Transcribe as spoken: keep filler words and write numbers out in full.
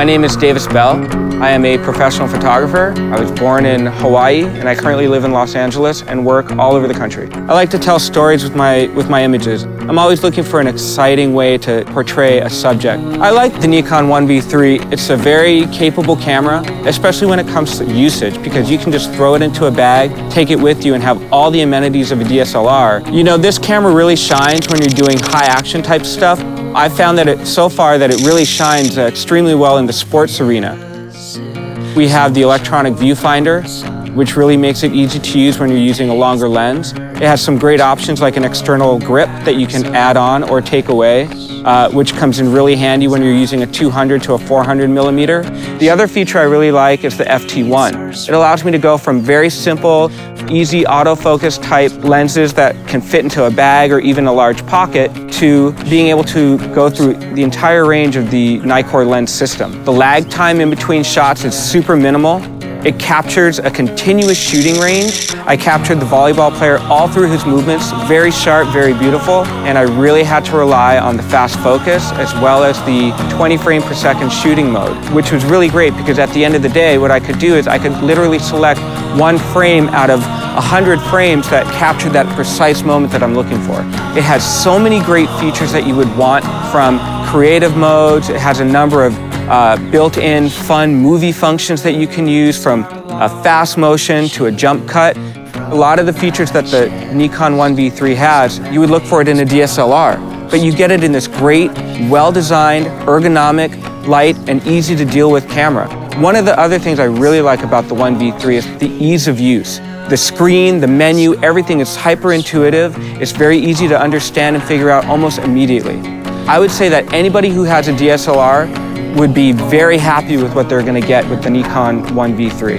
My name is Davis Bell. I am a professional photographer. I was born in Hawaii, and I currently live in Los Angeles and work all over the country. I like to tell stories with my, with my images. I'm always looking for an exciting way to portray a subject. I like the Nikon one V three. It's a very capable camera, especially when it comes to usage, because you can just throw it into a bag, take it with you, and have all the amenities of a D S L R. You know, this camera really shines when you're doing high action type stuff. I found that it, so far that it really shines uh, extremely well in the sports arena. We have the electronic viewfinder, which really makes it easy to use when you're using a longer lens. It has some great options like an external grip that you can add on or take away, uh, which comes in really handy when you're using a two hundred to a four hundred millimeter. The other feature I really like is the F T one. It allows me to go from very simple, easy autofocus type lenses that can fit into a bag or even a large pocket to being able to go through the entire range of the Nikkor lens system. The lag time in between shots is super minimal. It captures a continuous shooting range. I captured the volleyball player all through his movements, very sharp, very beautiful, and I really had to rely on the fast focus as well as the twenty frame per second shooting mode, which was really great because at the end of the day, what I could do is I could literally select one frame out of one hundred frames that captured that precise moment that I'm looking for. It has so many great features that you would want from creative modes. It has a number of uh, built-in fun movie functions that you can use, from a fast motion to a jump cut. A lot of the features that the Nikon one V three has, you would look for it in a D S L R, but you get it in this great, well-designed, ergonomic, light, and easy to deal with camera. One of the other things I really like about the one V three is the ease of use. The screen, the menu, everything is hyper-intuitive. It's very easy to understand and figure out almost immediately. I would say that anybody who has a D S L R would be very happy with what they're going to get with the Nikon one V three.